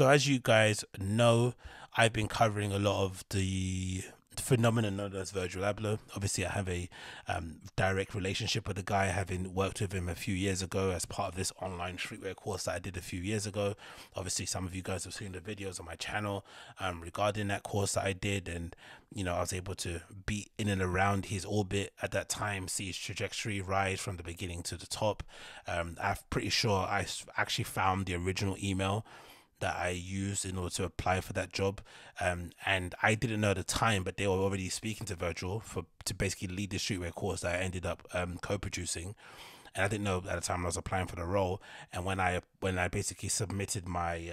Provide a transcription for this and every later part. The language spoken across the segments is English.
So as you guys know, I've been covering a lot of the phenomenon known as Virgil Abloh. Obviously, I have a direct relationship with the guy, having worked with him a few years ago as part of this online streetwear course that I did a few years ago. Obviously, some of you guys have seen the videos on my channel regarding that course that I did, and you know, I was able to be in and around his orbit at that time, see his trajectory rise from the beginning to the top. I'm pretty sure I actually found the original email that I used in order to apply for that job, and I didn't know at the time, but they were already speaking to Virgil to basically lead the streetwear course that I ended up co-producing, and I didn't know at the time I was applying for the role. And when I basically submitted my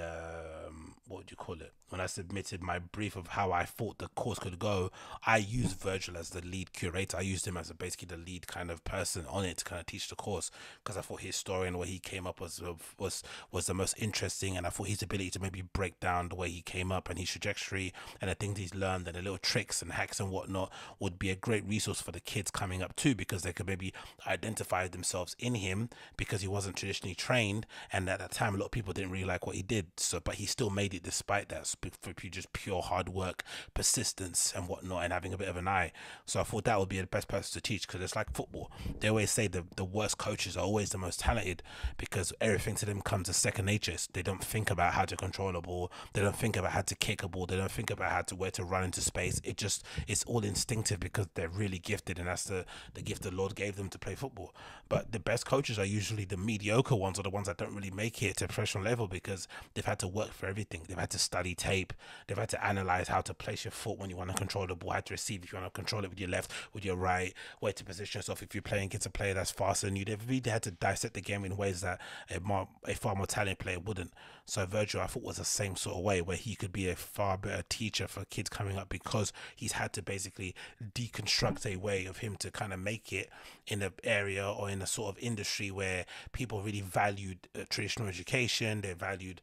when I submitted my brief of how I thought the course could go, I used Virgil as the lead curator. I used him as basically the lead kind of person on it to kind of teach the course, because I thought his story and what he came up was the most interesting, and I thought his ability to maybe break down the way he came up and his trajectory and the things he's learned and the little tricks and hacks and whatnot would be a great resource for the kids coming up too, because they could maybe identify themselves in him, because he wasn't traditionally trained, and at that time a lot of people didn't really like what he did, so but he still made it despite that, for just pure hard work, persistence and whatnot, and having a bit of an eye. So I thought that would be the best person to teach, because it's like football. They always say the worst coaches are always the most talented, because everything to them comes as second nature. They don't think about how to control a ball, they don't think about how to kick a ball, they don't think about where to run into space. It's all instinctive, because they're really gifted, and that's the gift the Lord gave them to play football. But the best coaches are usually the mediocre ones, or the ones that don't really make it to a professional level, because they've had to work for everything. They've had to study tape, they've had to analyze how to place your foot when you want to control the ball, how to receive if you want to control it with your left, with your right, where to position yourself if you're playing against a player that's faster than you. They've really had to dissect the game in ways that a far more talented player wouldn't. So Virgil, I thought, was the same sort of way, where he could be a far better teacher for kids coming up, because he's had to basically deconstruct a way of him to kind of make it in an area or in a sort of industry where people really valued traditional education, they valued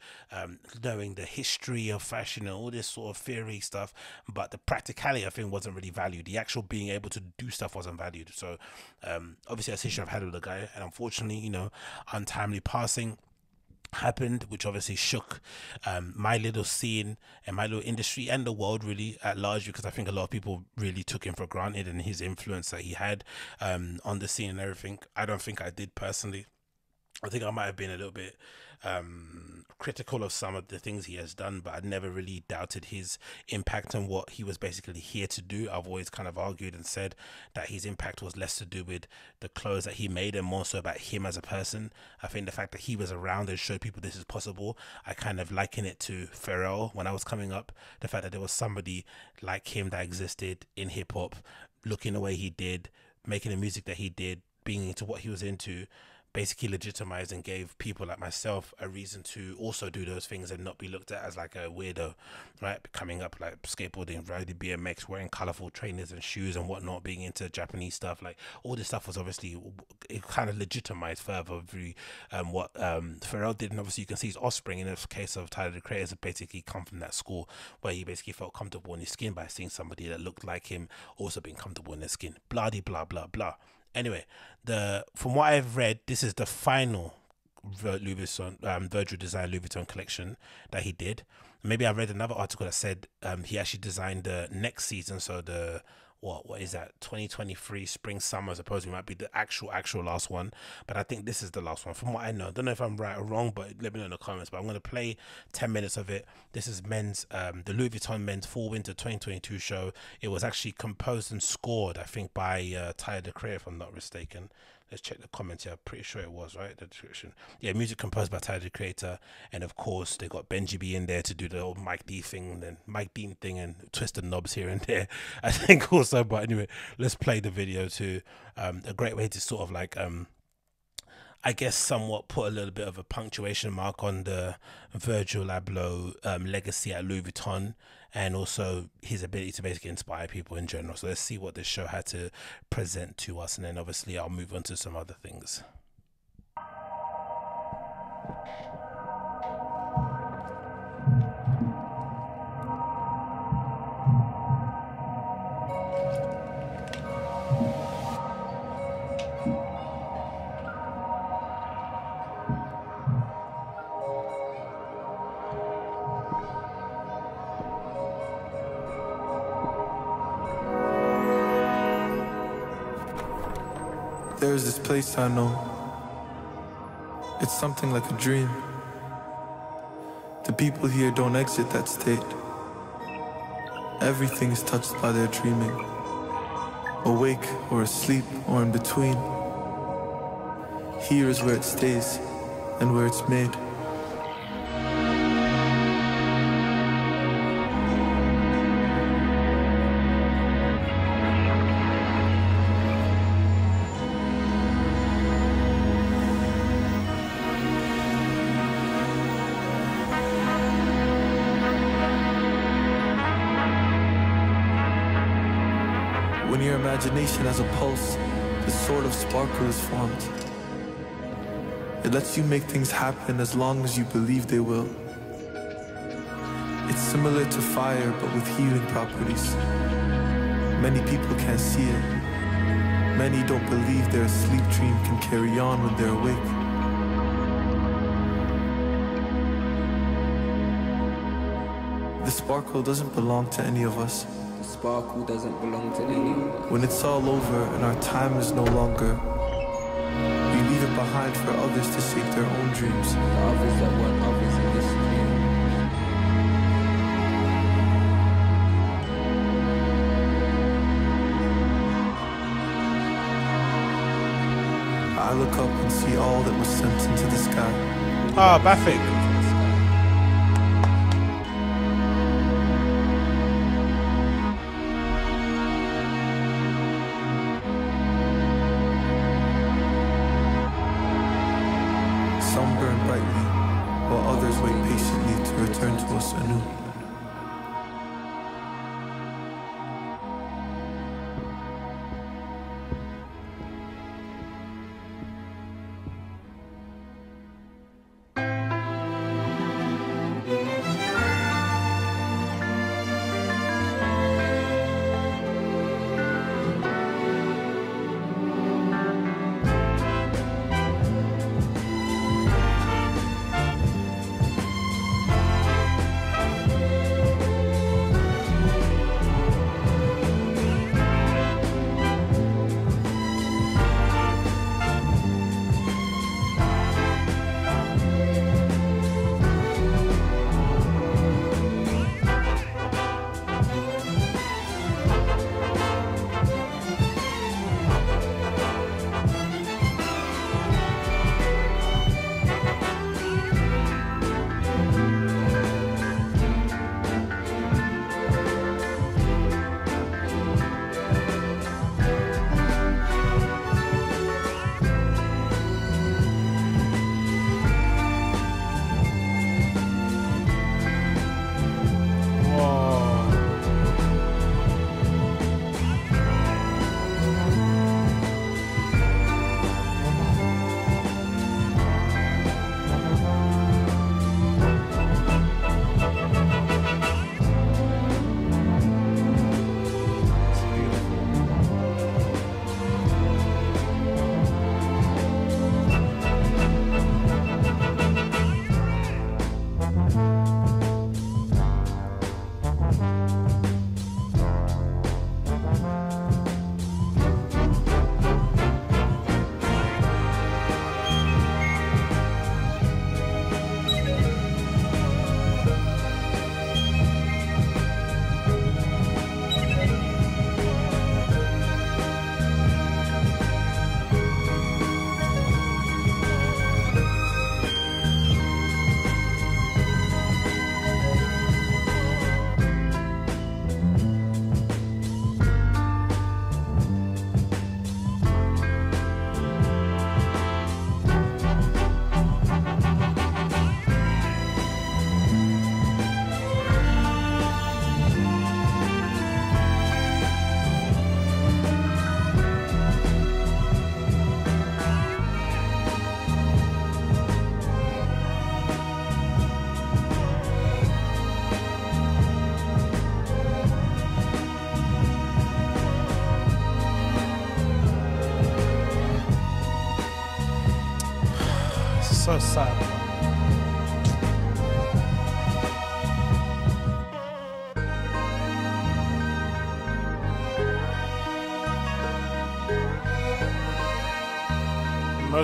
knowing the history of fashion and all this sort of theory stuff, but the practicality of thing wasn't really valued. The actual being able to do stuff wasn't valued. So obviously that's the issue I've had with the guy, and unfortunately, you know, untimely passing happened, which obviously shook my little scene and my little industry and the world really at large, because I think a lot of people really took him for granted and his influence that he had on the scene and everything. I don't think I did personally. I think I might have been a little bit critical of some of the things he has done, but I never really doubted his impact and what he was basically here to do. I've always kind of argued and said that his impact was less to do with the clothes that he made and more so about him as a person. I think the fact that he was around and showed people this is possible, I kind of liken it to Pharrell when I was coming up. The fact that there was somebody like him that existed in hip-hop, looking the way he did, making the music that he did, being into what he was into, basically legitimized and gave people like myself a reason to also do those things and not be looked at as like a weirdo, right? Coming up like skateboarding, riding BMX, wearing colorful trainers and shoes and whatnot, being into Japanese stuff, like all this stuff was obviously, it kind of legitimized further what Pharrell did. And obviously you can see his offspring in this case of Tyler the Creator basically come from that school where he basically felt comfortable in his skin by seeing somebody that looked like him also being comfortable in their skin, blah de blah blah blah. Anyway, from what I've read, this is the final Louis Vuitton, Virgil designed Louis Vuitton collection that he did. Maybe I read another article that said he actually designed the next season, so the what is that, 2023 spring summer, I suppose it might be the actual last one, but I think this is the last one from what I know. I don't know if I'm right or wrong, but let me know in the comments. But I'm going to play 10 minutes of it. This is the Louis Vuitton men's fall winter 2022 show. It was actually composed and scored, I think, by Tyler the Creator, if I'm not mistaken. Let's check the comments here. I'm pretty sure it was, right? The description. Yeah, music composed by Tyler the Creator. And of course, they got Benji B in there to do the old Mike D thing, then Mike Dean thing, and twist the knobs here and there, I think, also. But anyway, let's play the video too. A great way to sort of like, I guess, somewhat put a little bit of a punctuation mark on the Virgil Abloh legacy at Louis Vuitton, and also his ability to basically inspire people in general. So let's see what this show had to present to us, and then obviously I'll move on to some other things. There's this place I know. It's something like a dream. The people here don't exit that state. Everything is touched by their dreaming. Awake or asleep or in between. Here is where it stays and where it's made. Imagination has a pulse, this sort of sparkle is formed. It lets you make things happen as long as you believe they will. It's similar to fire, but with healing properties. Many people can't see it. Many don't believe their sleep dream can carry on when they're awake. The sparkle doesn't belong to any of us. The sparkle doesn't belong to any of us. When it's all over and our time is no longer, we leave it behind for others to shape their own dreams. The others that want others in this dream. I look up and see all that was sent into the sky. Ah, Bafik.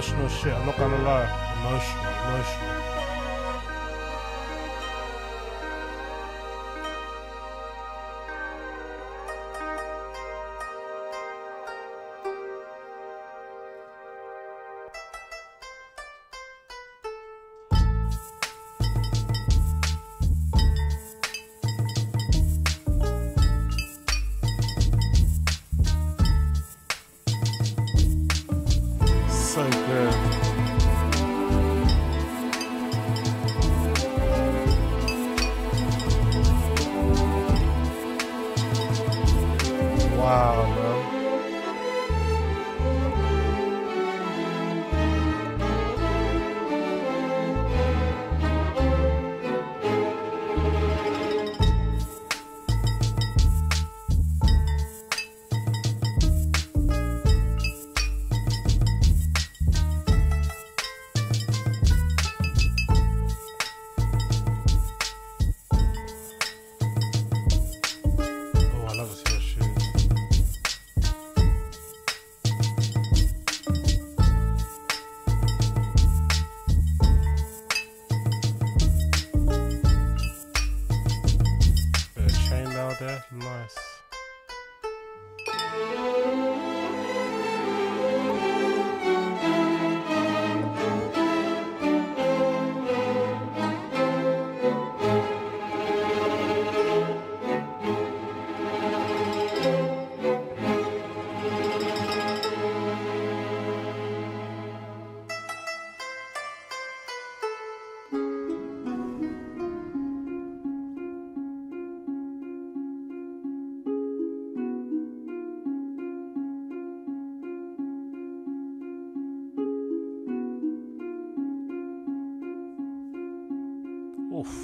emotional shit. I'm not gonna lie. Emotional.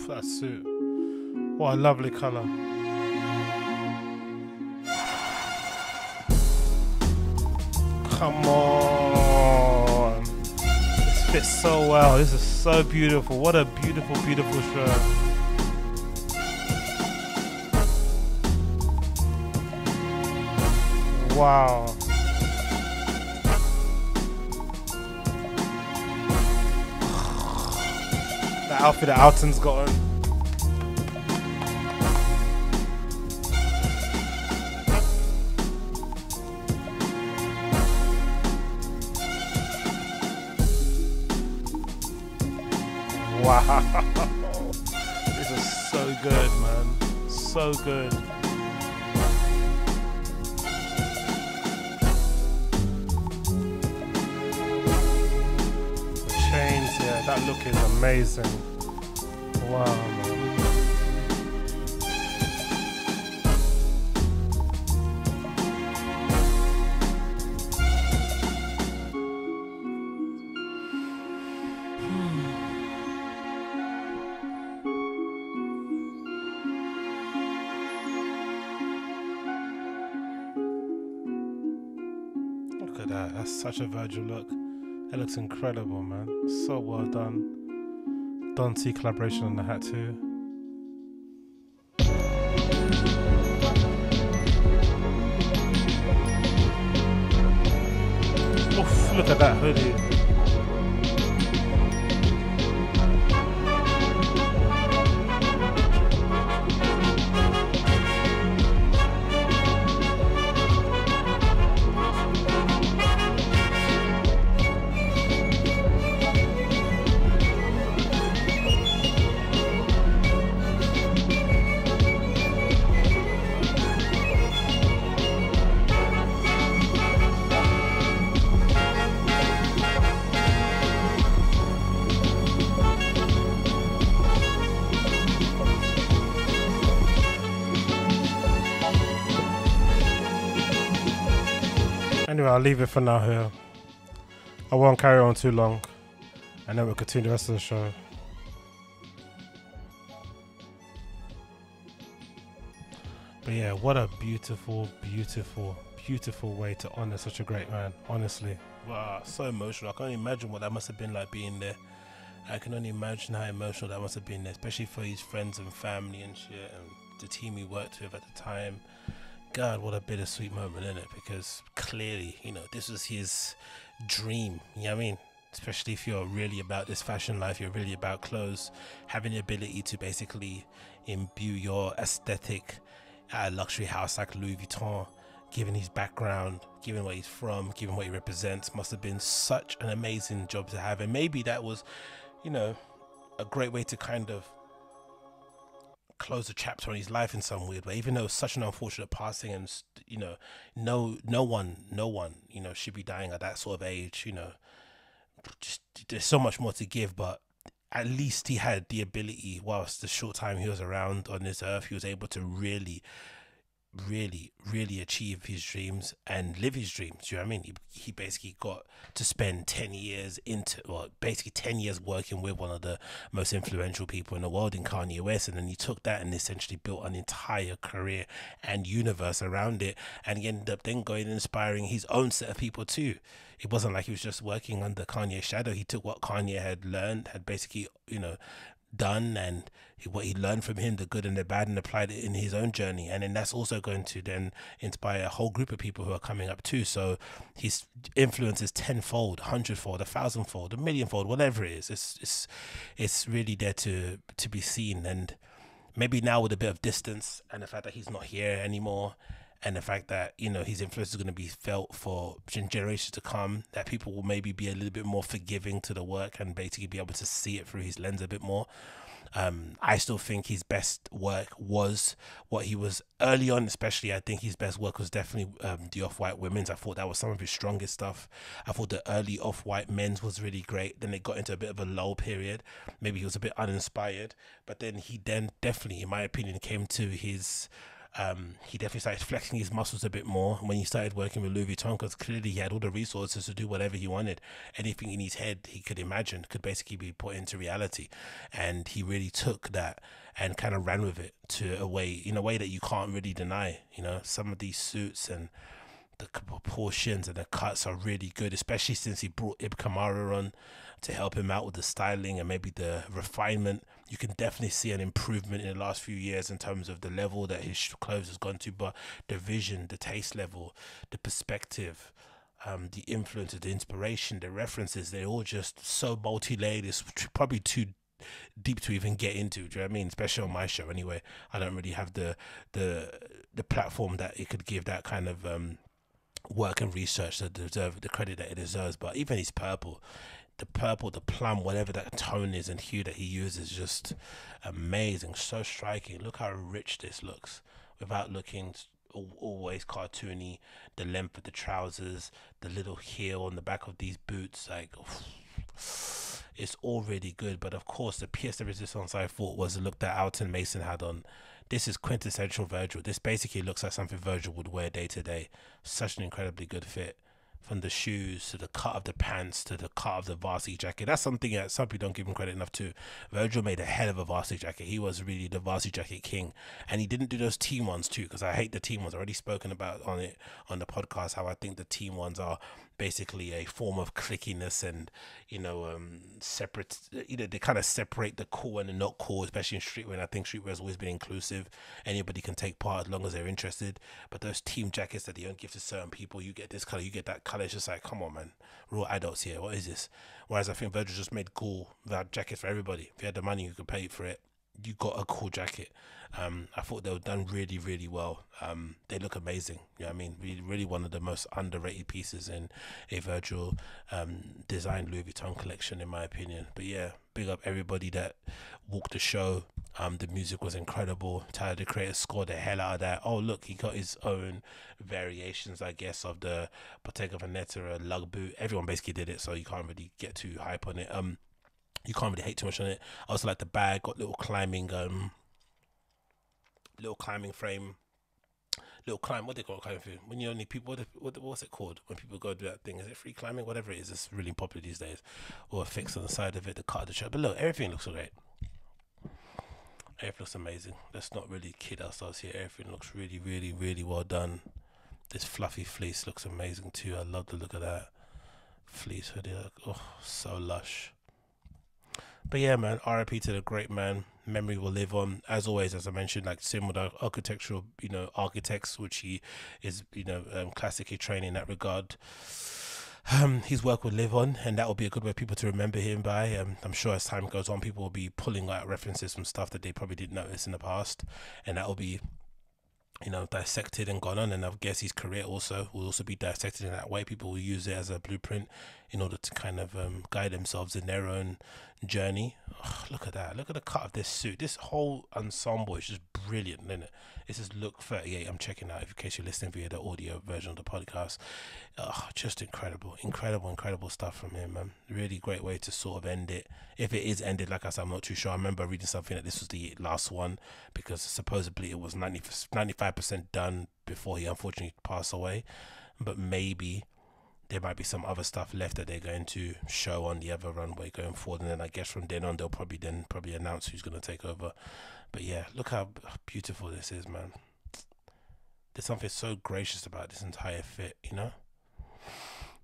That suit. What a lovely colour. Come on. This fits so well. This is so beautiful. What a beautiful, beautiful shirt. Wow. The outfit that Alton's got on. Wow, this is so good, man. So good. The chains, yeah, that look is amazing. Wow, such a Virgil look. It looks incredible, man. So well done. Don't see collaboration on the hat too. Oof, look at that hoodie. I'll leave it for now here. I won't carry on too long, and then we'll continue the rest of the show. But yeah, what a beautiful, beautiful, beautiful way to honor such a great man, honestly. Wow, so emotional. I can't imagine what that must have been like being there. I can only imagine how emotional that must have been there, especially for his friends and family and shit, and the team he worked with at the time. God, what a bittersweet moment, isn't it? Because clearly, you know, this was his dream, you know what I mean? Especially if you're really about this fashion life, you're really about clothes, having the ability to basically imbue your aesthetic at a luxury house like Louis Vuitton, given his background, given where he's from, given what he represents, must have been such an amazing job to have. And maybe that was, you know, a great way to kind of close a chapter on his life in some weird way, even though it was such an unfortunate passing. And, you know, no one, you know, should be dying at that sort of age, you know. Just, there's so much more to give, but at least he had the ability, whilst the short time he was around on this earth, he was able to really achieve his dreams and live his dreams. Do you know what I mean? He basically got to spend 10 years into, well, basically 10 years working with one of the most influential people in the world in Kanye West, and then he took that and essentially built an entire career and universe around it, and he ended up then going and inspiring his own set of people too. It wasn't like he was just working under Kanye's shadow. He took what Kanye had learned, had basically, you know, done, and what he learned from him, the good and the bad, and applied it in his own journey. And then that's also going to then inspire a whole group of people who are coming up too. So his influence is tenfold, 100-fold, 1,000-fold, 1,000,000-fold, whatever it is. It's really there to be seen. And maybe now with a bit of distance, and the fact that he's not here anymore, and the fact that, you know, his influence is going to be felt for generations to come, that people will maybe be a little bit more forgiving to the work and basically be able to see it through his lens a bit more. I still think his best work was what he was early on, especially. I think his best work was definitely the Off-White women's. I thought that was some of his strongest stuff. I thought the early Off-White men's was really great. Then it got into a bit of a lull period. Maybe he was a bit uninspired, but then he then definitely, in my opinion, came to his... he definitely started flexing his muscles a bit more when he started working with Louis Vuitton, because clearly he had all the resources to do whatever he wanted. Anything in his head he could imagine could basically be put into reality, and he really took that and kind of ran with it to a way, in a way that you can't really deny. You know, some of these suits and the proportions and the cuts are really good, especially since he brought Ib Kamara on to help him out with the styling and maybe the refinement. You can definitely see an improvement in the last few years in terms of the level that his clothes has gone to, but the vision, the taste level, the perspective, the influence, the inspiration, the references, they're all just so multi-layered. It's probably too deep to even get into, do you know what I mean? Especially on my show anyway. I don't really have the platform that it could give that kind of work and research that deserve the credit that it deserves. But even his purple, the plum, whatever that tone is and hue that he uses, just amazing, so striking. Look how rich this looks without looking always cartoony. The length of the trousers, the little heel on the back of these boots, like, it's all really good. But of course, the piece de resistance I thought was the look that Alton Mason had on. This is quintessential Virgil. This basically looks like something Virgil would wear day to day. Such an incredibly good fit. From the shoes to the cut of the pants to the cut of the varsity jacket. That's something that some people don't give him credit enough to. Virgil made a hell of a varsity jacket. He was really the varsity jacket king. And he didn't do those team ones too, because I hate the team ones. I've already spoken about on it on the podcast how I think the team ones are basically a form of cliquiness and, you know, separate, you know, they kind of separate the cool and the not cool, especially in streetwear. And I think streetwear has always been inclusive. Anybody can take part as long as they're interested. But those team jackets that they don't give to certain people, you get this color, you get that color, it's just like, come on, man, we're all adults here, what is this? Whereas I think Virgil just made cool jackets for everybody. If you had the money, you could pay for it, you got a cool jacket. I thought they were done really well. They look amazing, you know what I mean? Really one of the most underrated pieces in a Virgil designed Louis Vuitton collection, in my opinion. But yeah, big up everybody that walked the show. The music was incredible. Tyler the Creator scored the hell out of that. Oh look, he got his own variations, I guess, of the Bottega Veneta lug boot. Everyone basically did it, so you can't really get too hype on it. You can't really hate too much on it. I also like the bag, got little climbing frame, little climb, what they call climbing frame? When you only people, what's it called? When people go do that thing, is it free climbing? Whatever it is, it's really popular these days. Or a fix on the side of it, the cut of the shirt. But look, everything looks great. Everything looks amazing. Let's not really kid ourselves here. Everything looks really well done. This fluffy fleece looks amazing too. I love the look of that fleece hoodie. Oh, so lush. But yeah, man, RIP to the great man. Memory will live on. As always, as I mentioned, like similar architectural, you know, architects, which he is, you know, classically trained in that regard. His work will live on, and that will be a good way for people to remember him by. I'm sure as time goes on, people will be pulling out references from stuff that they probably didn't notice in the past, and that will be, you know, dissected and gone on. And I guess his career also will also be dissected in that way. People will use it as a blueprint in order to kind of guide themselves in their own journey. Oh, look at that. Look at the cut of this suit. This whole ensemble is just brilliant, isn't it? This is look 38. I'm checking out in case you're listening via the audio version of the podcast. Oh, just incredible stuff from him, man. Really great way to sort of end it, if it is ended. Like I said, I'm not too sure. I remember reading something that this was the last one, because supposedly it was 95% done before he unfortunately passed away, but maybe there might be some other stuff left that they're going to show on the other runway going forward, and then I guess from then on they'll probably announce who's going to take over. But yeah, look how beautiful this is, man. There's something so gracious about this entire fit, you know.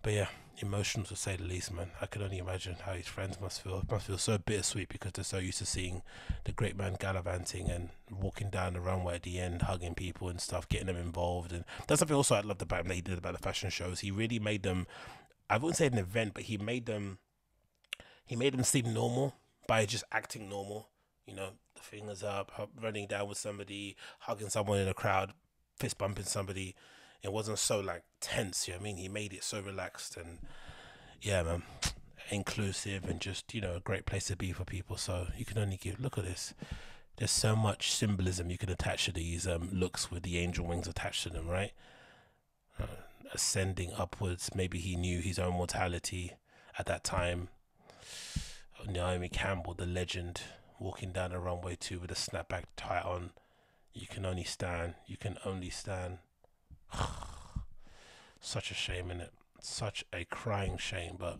But yeah, emotional to say the least, man. I can only imagine how his friends must feel. It must feel so bittersweet, because they're so used to seeing the great man gallivanting and walking down the runway at the end, hugging people and stuff, getting them involved. And that's something also I loved about him that he did about the fashion shows. He really made them, I wouldn't say an event, but he made them seem normal by just acting normal. You know, fingers up, running down with somebody, hugging someone in a crowd, fist bumping somebody. It wasn't so like tense, you know what I mean? He made it so relaxed and, yeah, man, inclusive and just, you know, a great place to be for people. So you can only give, look at this. There's so much symbolism you can attach to these looks with the angel wings attached to them, right? Ascending upwards. Maybe he knew his own mortality at that time. Naomi Campbell, the legend, walking down the runway too with a snapback tie on. You can only stand. You can only stand. Such a shame, innit? Such a crying shame. But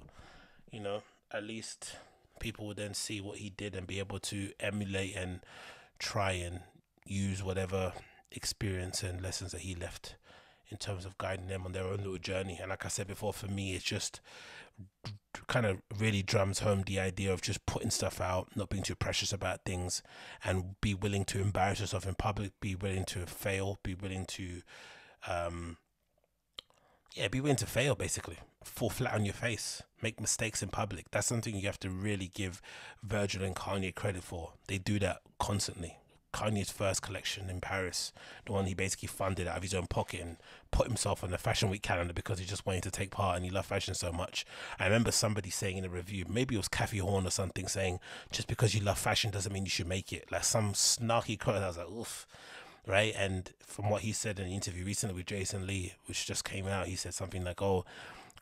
you know, at least people would then see what he did and be able to emulate and try and use whatever experience and lessons that he left in terms of guiding them on their own little journey. And like I said before, for me it's just kind of really drums home the idea of just putting stuff out, not being too precious about things, and be willing to embarrass yourself in public, be willing to fail, be willing to be willing to fail, basically fall flat on your face, make mistakes in public. That's something you have to really give Virgil and Kanye credit for. They do that constantly. Kanye's first collection in Paris, the one he basically funded out of his own pocket and put himself on the Fashion Week calendar because he just wanted to take part and he loved fashion so much. I remember somebody saying in a review, maybe it was Kathy Horn or something, saying just because you love fashion doesn't mean you should make it, like some snarky quote. I was like, oof. Right? And from what he said in an interview recently with Jason Lee, which just came out, he said something like, oh,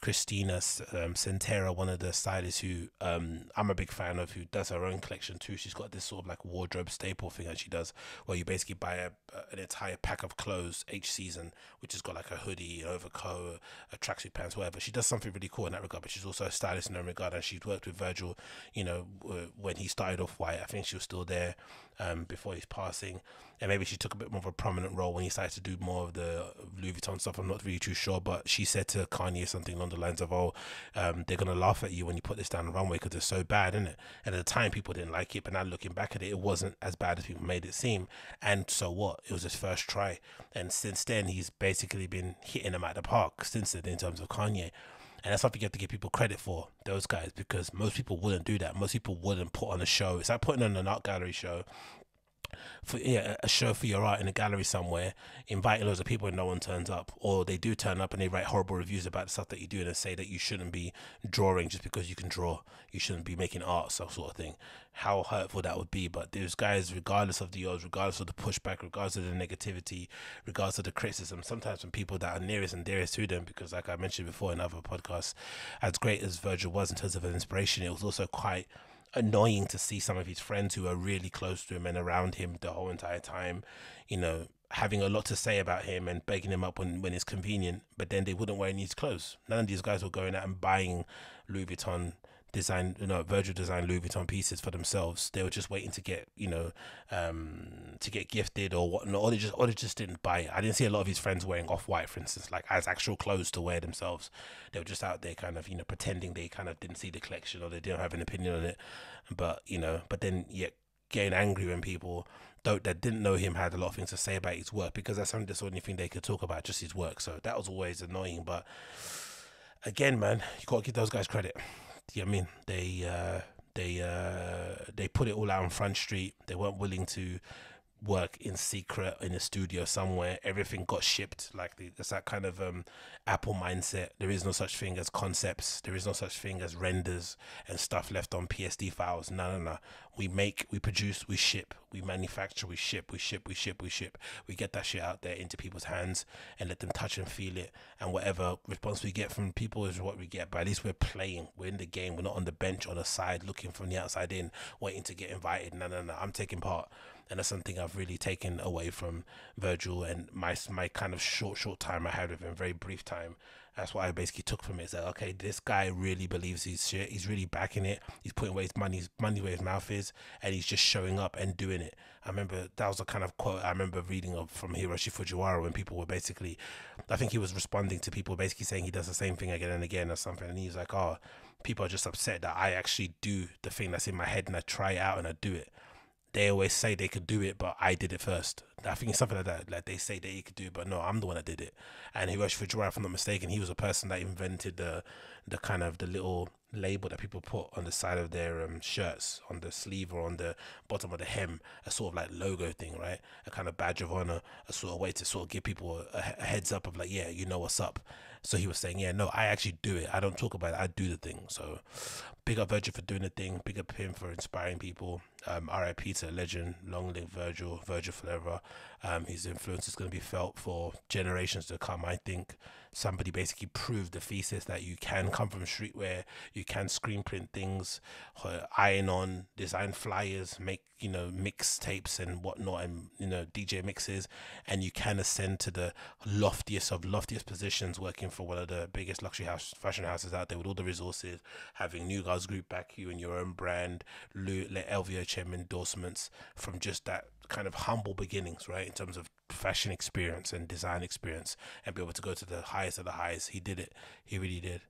Christina Sentera, one of the stylists who I'm a big fan of, who does her own collection too. She's got this sort of like wardrobe staple thing that she does, where you basically buy an entire pack of clothes each season, which has got like a hoodie, an overcoat, a tracksuit pants, whatever. She does something really cool in that regard, but she's also a stylist in her regard, and she's worked with Virgil, you know, when he started Off-White. I think she was still there before his passing, and maybe she took a bit more of a prominent role when he started to do more of the Louis Vuitton stuff. I'm not really too sure, but she said to Kanye something on the lines of, oh, they're gonna laugh at you when you put this down the runway because it's so bad, isn't it? And at the time people didn't like it, but now looking back at it, it wasn't as bad as people made it seem. And so what? It was his first try, and since then he's basically been hitting them at the park since then in terms of Kanye. And that's something you have to give people credit for, those guys, because most people wouldn't do that. Most people wouldn't put on a show. It's like putting on an art gallery show for a show for your art in a gallery somewhere, inviting loads of people and no one turns up, or they do turn up and they write horrible reviews about the stuff that you do and say that you shouldn't be drawing just because you can draw, you shouldn't be making art, so sort of thing. How hurtful that would be. But those guys, regardless of the odds, regardless of the pushback, regardless of the negativity, regardless of the criticism, sometimes from people that are nearest and dearest to them, because like I mentioned before in other podcasts, as great as Virgil was in terms of an inspiration, it was also quite annoying to see some of his friends who are really close to him and around him the whole entire time, you know, having a lot to say about him and begging him up when it's convenient, but then they wouldn't wear any of his clothes. None of these guys were going out and buying Louis Vuitton design, you know, Virgil designed Louis Vuitton pieces for themselves. They were just waiting to get, you know, to get gifted or whatnot, or they just didn't buy it. I didn't see a lot of his friends wearing Off-White, for instance, like as actual clothes to wear themselves. They were just out there kind of, you know, pretending they kind of didn't see the collection or they didn't have an opinion on it. But, you know, but then yet getting angry when people that didn't know him had a lot of things to say about his work, because that's the only thing they could talk about, just his work. So that was always annoying. But again, man, you gotta give those guys credit. You know what I mean? They put it all out on Front Street. They weren't willing to work in secret in a studio somewhere. Everything got shipped. Like, there's that kind of Apple mindset. There is no such thing as concepts. There is no such thing as renders and stuff left on PSD files. No. We make, we produce, we ship, we manufacture, we ship. We get that shit out there into people's hands and let them touch and feel it, and whatever response we get from people is what we get. But at least we're playing, we're in the game, we're not on the bench on the side looking from the outside in, waiting to get invited. No, I'm taking part. And that's something I've really taken away from Virgil, and my kind of short time I had with him, very brief time. That's what I basically took from it. It's like, okay, this guy really believes his shit. He's really backing it. He's putting away his money where his mouth is, and he's just showing up and doing it. I remember that was a kind of quote I remember reading of from Hiroshi Fujiwara, when people were basically, I think he was responding to people basically saying he does the same thing again and again or something, and he's like, oh, people are just upset that I actually do the thing that's in my head and I try it out and I do it. They always say they could do it, but I did it first. I think it's something like that. Like, they say that he could do it, but no, I'm the one that did it. And Hiroshi Fujiwara, if I'm not mistaken, he was a person that invented the kind of the little label that people put on the side of their shirts, on the sleeve or on the bottom of the hem, a sort of like logo thing, right? A kind of badge of honor, a sort of way to sort of give people a heads up of like, yeah, you know what's up. So he was saying, yeah, no, I actually do it. I don't talk about it. I do the thing. So big up Virgil for doing the thing. Big up him for inspiring people. RIP to the legend. Long live Virgil. Virgil forever. His influence is going to be felt for generations to come. I think somebody basically proved the thesis that you can come from streetwear, you can screen print things, iron on, design flyers, make, you know, mixtapes and whatnot, and, you know, DJ mixes, and you can ascend to the loftiest of loftiest positions, working for one of the biggest luxury house fashion houses out there with all the resources, having New Guards Group back you and your own brand, LVMH endorsements, from just that kind of humble beginnings, right, in terms of fashion experience and design experience, and be able to go to the highest of the highs. He did it. He really did.